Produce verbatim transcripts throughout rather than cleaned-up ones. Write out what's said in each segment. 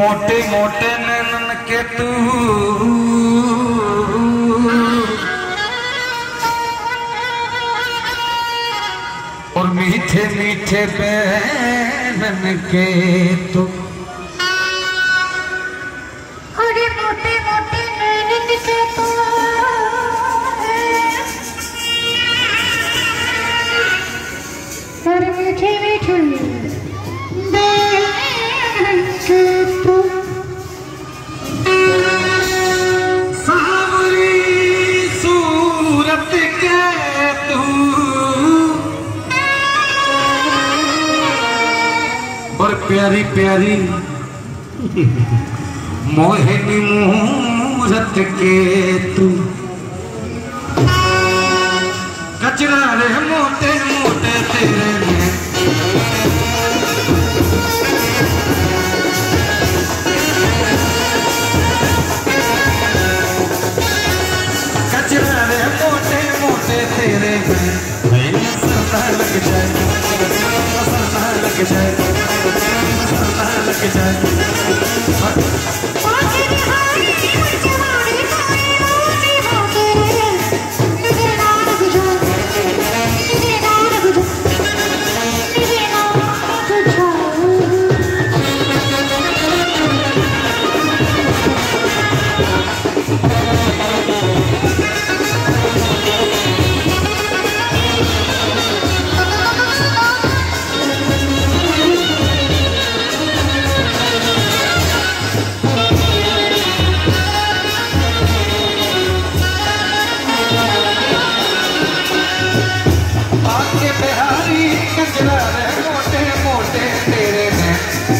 मोटे मोटे नैनन के तू और मीठे मीठे बैनन के तू अरे मोटे मोटे नैनन के तू और मीठे मीठे प्यारी प्यारी मोहिनी मूरत के तू गजरारे मोटे मोटे तेरे गजरारे मोटे मोटे तेरे में सरता लग जाए सरता लग जाए के जाए बाकी हाल की जवानी तुम्हें रोनी हो तेरे तुझे ना बुझो तुझे ना बुझो तुझे ना बुझो जाए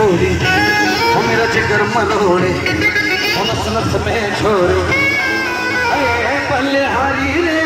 छोड़ी वो मेरा जिगर मनोड़े वो नसनस में छोड़े अरे बल्ले हारी रे।